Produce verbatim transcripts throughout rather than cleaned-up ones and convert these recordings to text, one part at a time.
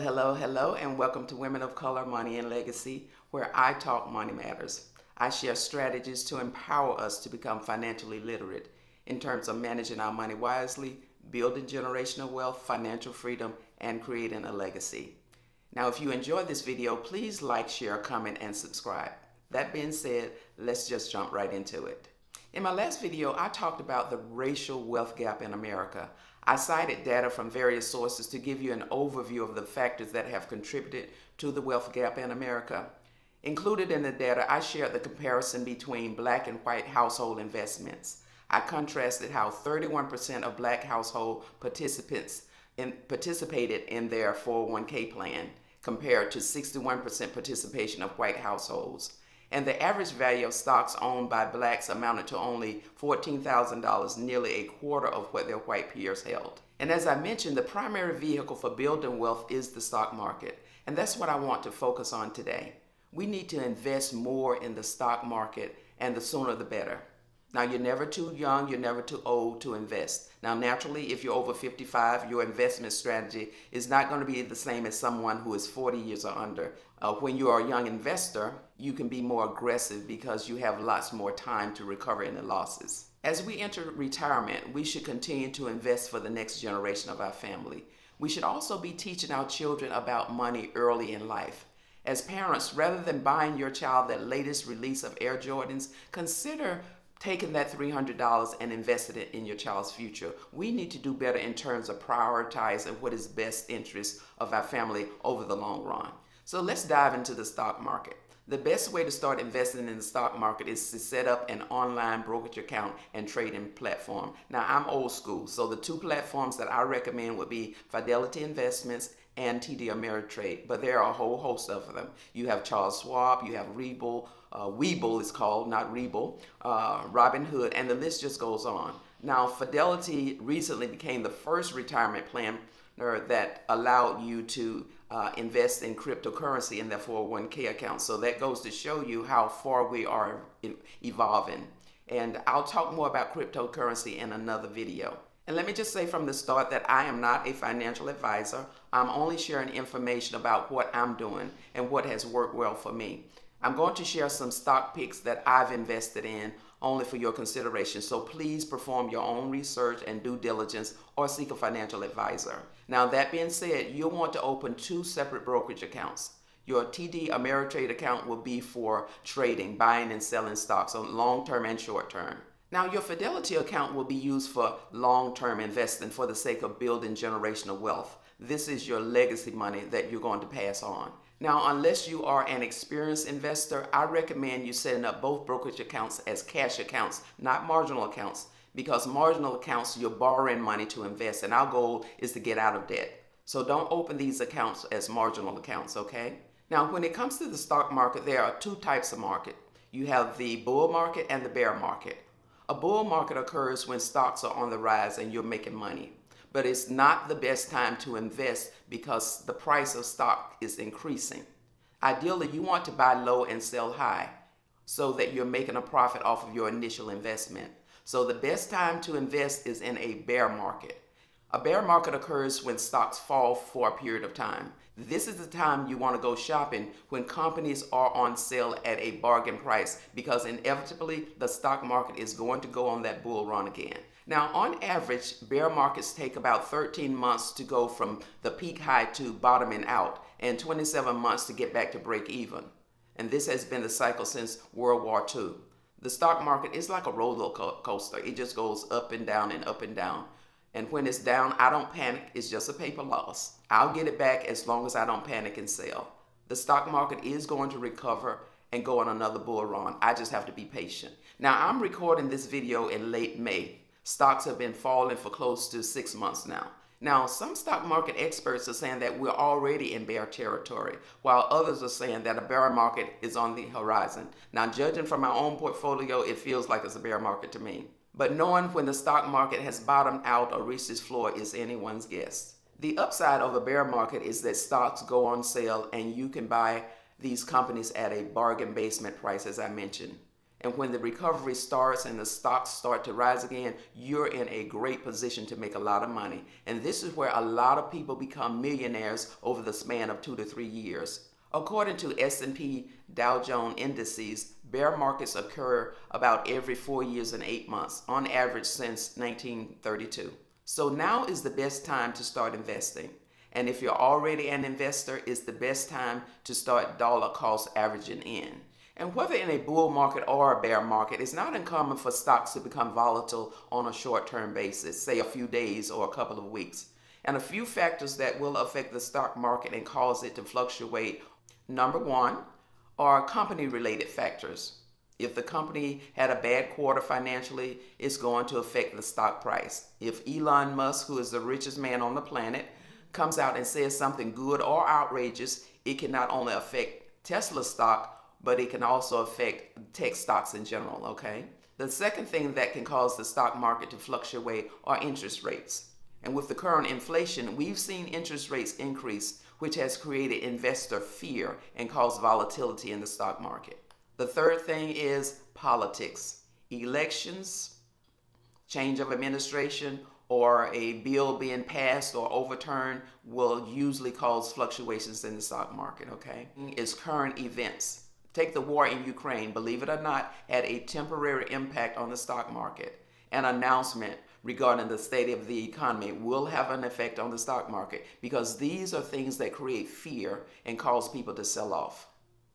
hello, hello, and welcome to Women of Color, Money and Legacy, where I talk money matters. I share strategies to empower us to become financially literate in terms of managing our money wisely, building generational wealth, financial freedom, and creating a legacy. Now, if you enjoyed this video, please like, share, comment, and subscribe. That being said, let's just jump right into it. In my last video, I talked about the racial wealth gap in America. I cited data from various sources to give you an overview of the factors that have contributed to the wealth gap in America. Included in the data, I shared the comparison between black and white household investments. I contrasted how thirty-one percent of black household participants in, participated in their four oh one K plan compared to sixty-one percent participation of white households. And the average value of stocks owned by blacks amounted to only fourteen thousand dollars, nearly a quarter of what their white peers held. And as I mentioned, the primary vehicle for building wealth is the stock market. And that's what I want to focus on today. We need to invest more in the stock market, and the sooner the better. Now, you're never too young, you're never too old to invest. Now, naturally, if you're over fifty-five, your investment strategy is not going to be the same as someone who is forty years or under. Uh, when you are a young investor, you can be more aggressive because you have lots more time to recover any losses. As we enter retirement, we should continue to invest for the next generation of our family. We should also be teaching our children about money early in life. As parents, rather than buying your child the latest release of Air Jordans, consider taking that three hundred dollars and invested it in your child's future. We need to do better in terms of prioritizing what is best interest of our family over the long run. So let's dive into the stock market. The best way to start investing in the stock market is to set up an online brokerage account and trading platform. Now, I'm old school, so the two platforms that I recommend would be Fidelity Investments and T D Ameritrade, but there are a whole host of them. You have Charles Schwab, you have Webull, uh, Webull is called, not Webull, uh, Robin Hood, and the list just goes on. Now, Fidelity recently became the first retirement planner that allowed you to uh, invest in cryptocurrency in their four oh one K account. So that goes to show you how far we are evolving. And I'll talk more about cryptocurrency in another video. And let me just say from the start that I am not a financial advisor. I'm only sharing information about what I'm doing and what has worked well for me. I'm going to share some stock picks that I've invested in only for your consideration. So please perform your own research and due diligence or seek a financial advisor. Now, that being said, you'll want to open two separate brokerage accounts. Your T D Ameritrade account will be for trading, buying and selling stocks on long-term and short-term. Now, your Fidelity account will be used for long-term investing for the sake of building generational wealth. This is your legacy money that you're going to pass on. Now, unless you are an experienced investor, I recommend you setting up both brokerage accounts as cash accounts, not marginal accounts, because marginal accounts, you're borrowing money to invest, and our goal is to get out of debt. So don't open these accounts as marginal accounts, okay? Now, when it comes to the stock market, there are two types of market. You have the bull market and the bear market. A bull market occurs when stocks are on the rise and you're making money, but it's not the best time to invest because the price of stock is increasing. Ideally, you want to buy low and sell high so that you're making a profit off of your initial investment. So the best time to invest is in a bear market. A bear market occurs when stocks fall for a period of time. This is the time you want to go shopping, when companies are on sale at a bargain price, because inevitably the stock market is going to go on that bull run again. Now, on average, bear markets take about thirteen months to go from the peak high to bottoming out, and twenty-seven months to get back to break even. And this has been the cycle since World War Two. The stock market is like a roller coaster. It just goes up and down and up and down. And when it's down, I don't panic. It's just a paper loss. I'll get it back as long as I don't panic and sell. The stock market is going to recover and go on another bull run. I just have to be patient. Now, I'm recording this video in late May. Stocks have been falling for close to six months now. Now, some stock market experts are saying that we're already in bear territory, while others are saying that a bear market is on the horizon. Now, judging from my own portfolio, it feels like it's a bear market to me. But knowing when the stock market has bottomed out or reached its floor is anyone's guess. The upside of a bear market is that stocks go on sale and you can buy these companies at a bargain basement price, as I mentioned. And when the recovery starts and the stocks start to rise again, you're in a great position to make a lot of money. And this is where a lot of people become millionaires over the span of two to three years. According to S and P Dow Jones indices, bear markets occur about every four years and eight months, on average since nineteen thirty-two. So now is the best time to start investing. And if you're already an investor, it's the best time to start dollar cost averaging in. And whether in a bull market or a bear market, it's not uncommon for stocks to become volatile on a short-term basis, say a few days or a couple of weeks. And a few factors that will affect the stock market and cause it to fluctuate. Number one are company-related factors. If the company had a bad quarter financially, it's going to affect the stock price. If Elon Musk, who is the richest man on the planet, comes out and says something good or outrageous, it can not only affect Tesla stock, but it can also affect tech stocks in general, okay? The second thing that can cause the stock market to fluctuate are interest rates. And with the current inflation, we've seen interest rates increase, which has created investor fear and caused volatility in the stock market. The third thing is politics. Elections, change of administration, or a bill being passed or overturned will usually cause fluctuations in the stock market, okay? It's current events. Take the war in Ukraine, believe it or not, had a temporary impact on the stock market. An announcement regarding the state of the economy will have an effect on the stock market because these are things that create fear and cause people to sell off.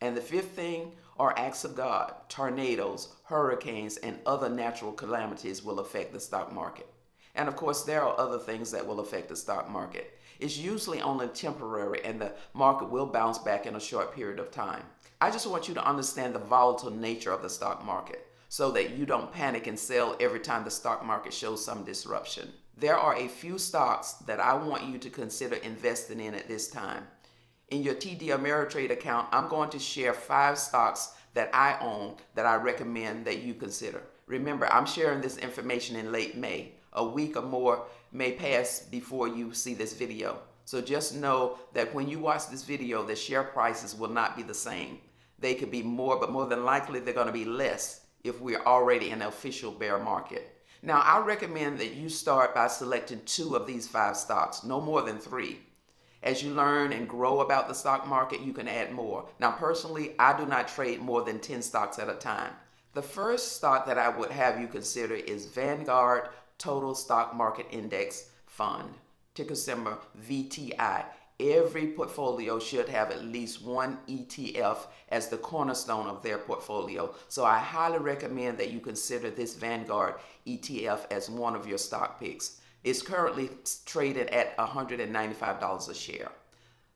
And the fifth thing are acts of God. Tornadoes, hurricanes, and other natural calamities will affect the stock market. And of course, there are other things that will affect the stock market. It's usually only temporary and the market will bounce back in a short period of time. I just want you to understand the volatile nature of the stock market so that you don't panic and sell every time the stock market shows some disruption. There are a few stocks that I want you to consider investing in at this time. In your T D Ameritrade account, I'm going to share five stocks that I own that I recommend that you consider. Remember, I'm sharing this information in late May. A week or more may pass before you see this video. So just know that when you watch this video, the share prices will not be the same. They could be more, but more than likely they're going to be less if we're already in an official bear market. Now, I recommend that you start by selecting two of these five stocks, no more than three. As you learn and grow about the stock market, you can add more. Now, personally, I do not trade more than ten stocks at a time. The first stock that I would have you consider is Vanguard Total Stock Market Index Fund, ticker symbol V T I. Every portfolio should have at least one E T F as the cornerstone of their portfolio. So I highly recommend that you consider this Vanguard E T F as one of your stock picks. It's currently traded at one hundred ninety-five dollars a share.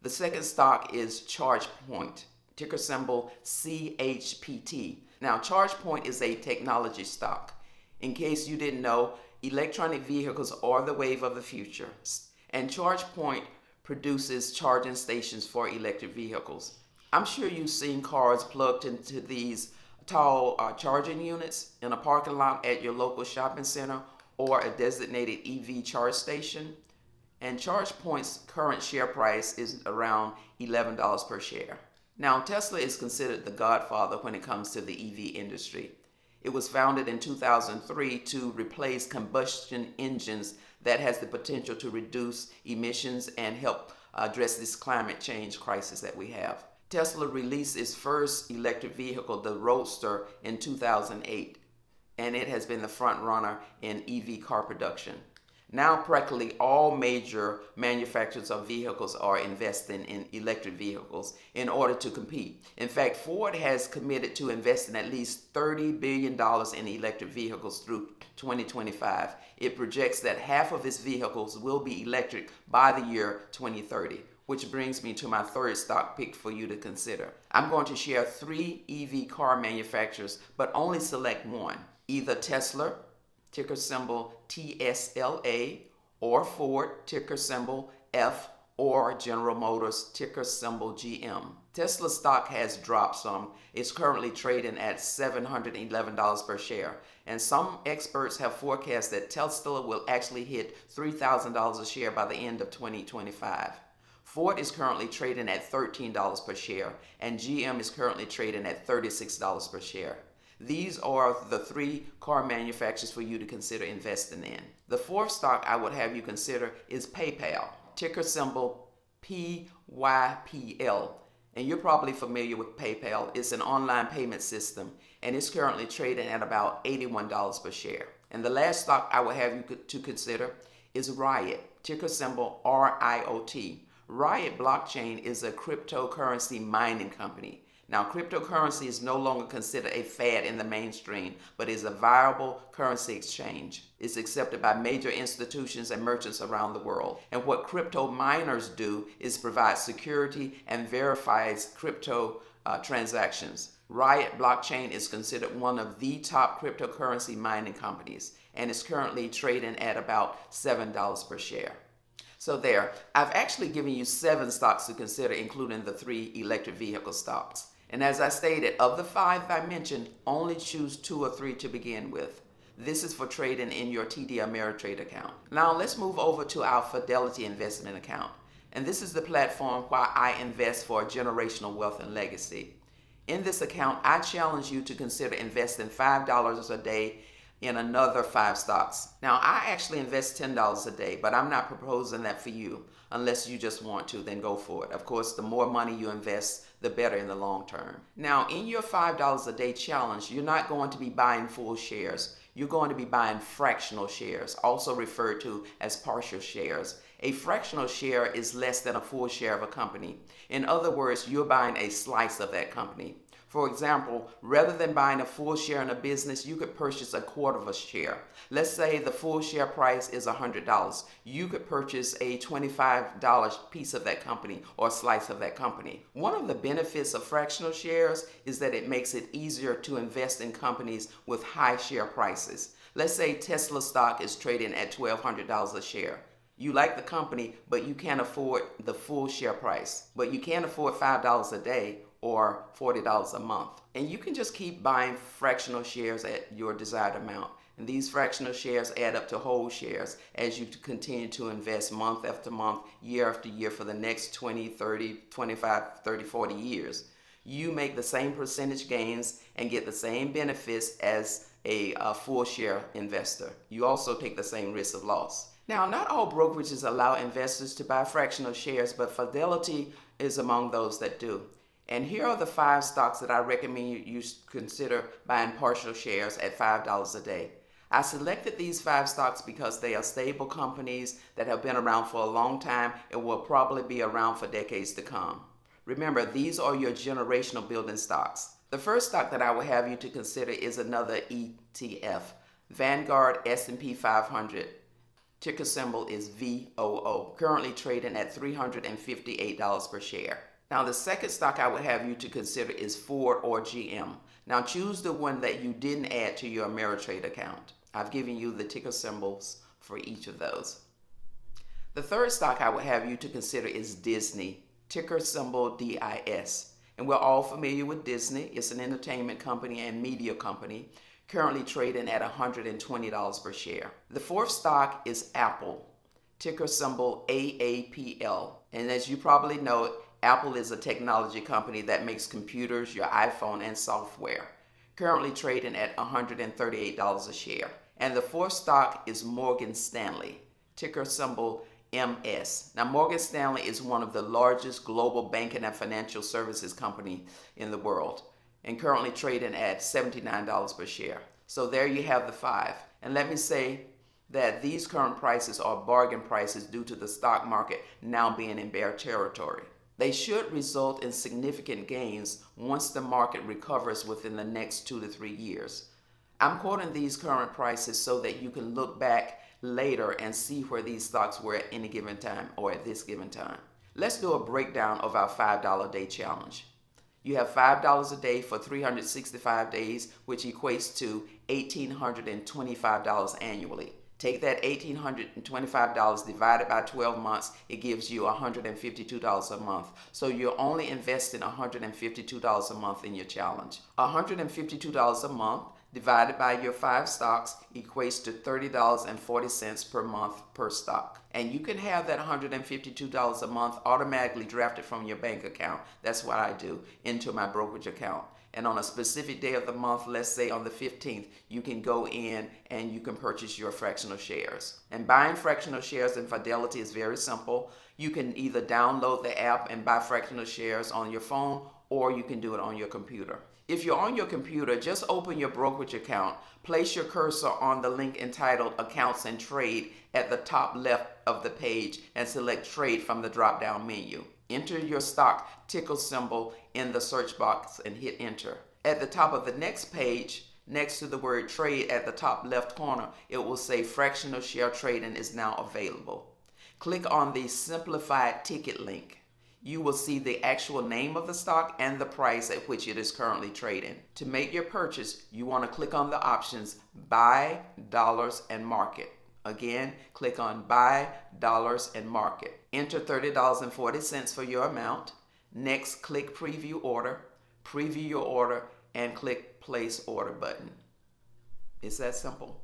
The second stock is ChargePoint, ticker symbol C H P T. Now, ChargePoint is a technology stock. In case you didn't know, electronic vehicles are the wave of the future, and ChargePoint produces charging stations for electric vehicles. I'm sure you've seen cars plugged into these tall uh, charging units in a parking lot at your local shopping center or a designated E V charge station. And ChargePoint's current share price is around eleven dollars per share. Now, Tesla is considered the godfather when it comes to the E V industry. It was founded in two thousand three to replace combustion engines that has the potential to reduce emissions and help address this climate change crisis that we have. Tesla released its first electric vehicle, the Roadster, in two thousand eight, and it has been the front runner in E V car production. Now practically all major manufacturers of vehicles are investing in electric vehicles in order to compete. In fact, Ford has committed to investing at least thirty billion dollars in electric vehicles through twenty twenty-five. It projects that half of its vehicles will be electric by the year twenty thirty, which brings me to my third stock pick for you to consider. I'm going to share three E V car manufacturers, but only select one, either Tesla, ticker symbol T S L A, or Ford, ticker symbol F, or General Motors, ticker symbol G M. Tesla stock has dropped some. It's currently trading at seven hundred eleven dollars per share. And some experts have forecast that Tesla will actually hit three thousand dollars a share by the end of twenty twenty-five. Ford is currently trading at thirteen dollars per share, and G M is currently trading at thirty-six dollars per share. These are the three car manufacturers for you to consider investing in. The fourth stock I would have you consider is PayPal, ticker symbol P Y P L. And you're probably familiar with PayPal. It's an online payment system, and it's currently trading at about eighty-one dollars per share. And the last stock I would have you to consider is Riot, ticker symbol R I O T. Riot Blockchain is a cryptocurrency mining company. Now, cryptocurrency is no longer considered a fad in the mainstream, but is a viable currency exchange. It's accepted by major institutions and merchants around the world. And what crypto miners do is provide security and verifies crypto uh, transactions. Riot Blockchain is considered one of the top cryptocurrency mining companies, and is currently trading at about seven dollars per share. So there, I've actually given you seven stocks to consider, including the three electric vehicle stocks. And as I stated, of the five I mentioned, only choose two or three to begin with. This is for trading in your T D Ameritrade account. Now let's move over to our Fidelity investment account. And this is the platform where I invest for generational wealth and legacy. In this account, I challenge you to consider investing five dollars a day in another five stocks. Now, I actually invest ten dollars a day, but I'm not proposing that for you. Unless you just want to, then go for it. Of course, the more money you invest, the better in the long term. Now, in your five dollars a day challenge, you're not going to be buying full shares. You're going to be buying fractional shares, also referred to as partial shares. A fractional share is less than a full share of a company. In other words, you're buying a slice of that company. For example, rather than buying a full share in a business, you could purchase a quarter of a share. Let's say the full share price is one hundred dollars. You could purchase a twenty-five dollar piece of that company or slice of that company. One of the benefits of fractional shares is that it makes it easier to invest in companies with high share prices. Let's say Tesla stock is trading at twelve hundred dollars a share. You like the company, but you can't afford the full share price. But you can't afford five dollars a day or forty dollars a month. And you can just keep buying fractional shares at your desired amount. And these fractional shares add up to whole shares as you continue to invest month after month, year after year for the next twenty, thirty, twenty-five, thirty, forty years. You make the same percentage gains and get the same benefits as a, a full share investor. You also take the same risk of loss. Now, not all brokerages allow investors to buy fractional shares, but Fidelity is among those that do. And here are the five stocks that I recommend you consider buying partial shares at five dollars a day. I selected these five stocks because they are stable companies that have been around for a long time and will probably be around for decades to come. Remember, these are your generational building stocks. The first stock that I will have you to consider is another E T F, Vanguard S and P five hundred. Ticker symbol is V O O, currently trading at three hundred fifty-eight dollars per share. Now, the second stock I would have you to consider is Ford or G M. Now, choose the one that you didn't add to your Ameritrade account. I've given you the ticker symbols for each of those. The third stock I would have you to consider is Disney, ticker symbol D I S. And we're all familiar with Disney. It's an entertainment company and media company, currently trading at one hundred twenty dollars per share. The fourth stock is Apple, ticker symbol A A P L. And as you probably know, Apple is a technology company that makes computers, your iPhone, and software, currently trading at one hundred thirty-eight dollars a share. And the fourth stock is Morgan Stanley, ticker symbol M S. Now, Morgan Stanley is one of the largest global banking and financial services company in the world, and currently trading at seventy-nine dollars per share. So there you have the five. And let me say that these current prices are bargain prices due to the stock market now being in bear territory. They should result in significant gains once the market recovers within the next two to three years. I'm quoting these current prices so that you can look back later and see where these stocks were at any given time or at this given time. Let's do a breakdown of our five dollar day challenge. You have five dollars a day for three hundred sixty-five days, which equates to one thousand eight hundred twenty-five dollars annually. Take that one thousand eight hundred twenty-five dollars divided by twelve months, it gives you one hundred fifty-two dollars a month. So you're only investing one hundred fifty-two dollars a month in your challenge. one hundred fifty-two dollars a month divided by your five stocks equates to thirty dollars and forty cents per month per stock. And you can have that one hundred fifty-two dollars a month automatically drafted from your bank account. That's what I do, into my brokerage account. And on a specific day of the month, let's say on the fifteenth, you can go in and you can purchase your fractional shares. And buying fractional shares in Fidelity is very simple. You can either download the app and buy fractional shares on your phone, or you can do it on your computer. If you're on your computer, just open your brokerage account, place your cursor on the link entitled Accounts and Trade at the top left of the page, and select Trade from the drop-down menu. Enter your stock ticker symbol in the search box and hit enter. At the top of the next page, next to the word Trade at the top left corner, it will say Fractional Share Trading is now available. Click on the Simplified Ticket link. You will see the actual name of the stock and the price at which it is currently trading. To make your purchase, you want to click on the options Buy, Dollars, and Market. Again, click on Buy, Dollars, and Market. Enter thirty dollars and forty cents for your amount. Next, click Preview Order, preview your order, and click Place Order button. It's that simple.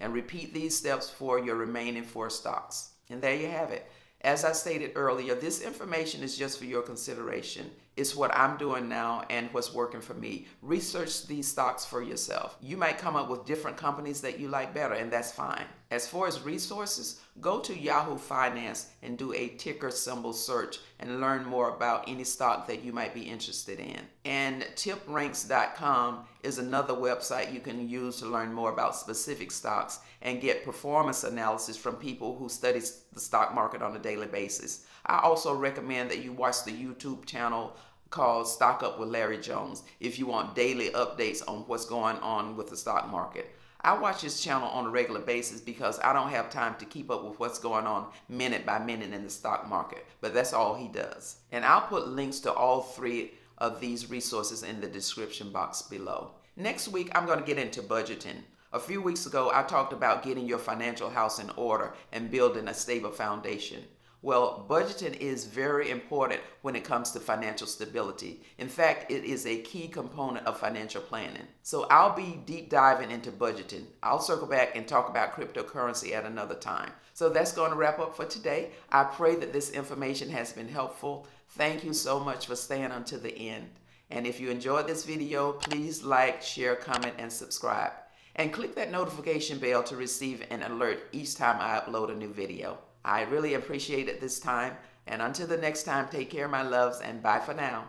And repeat these steps for your remaining four stocks. And there you have it. As I stated earlier, this information is just for your consideration. It's what I'm doing now and what's working for me. Research these stocks for yourself. You might come up with different companies that you like better, and that's fine. As far as resources, go to Yahoo Finance and do a ticker symbol search and learn more about any stock that you might be interested in. And tip ranks dot com is another website you can use to learn more about specific stocks and get performance analysis from people who study the stock market on a daily basis. I also recommend that you watch the YouTube channel called Stock Up with Larry Jones if you want daily updates on what's going on with the stock market. I watch his channel on a regular basis because I don't have time to keep up with what's going on minute by minute in the stock market, but that's all he does. And I'll put links to all three of these resources in the description box below. Next week, I'm going to get into budgeting. A few weeks ago, I talked about getting your financial house in order and building a stable foundation. Well, budgeting is very important when it comes to financial stability. In fact, it is a key component of financial planning. So I'll be deep diving into budgeting. I'll circle back and talk about cryptocurrency at another time. So that's going to wrap up for today. I pray that this information has been helpful. Thank you so much for staying until the end. And if you enjoyed this video, please like, share, comment, and subscribe. And click that notification bell to receive an alert each time I upload a new video. I really appreciate it this time, and until the next time, take care, my loves, and bye for now.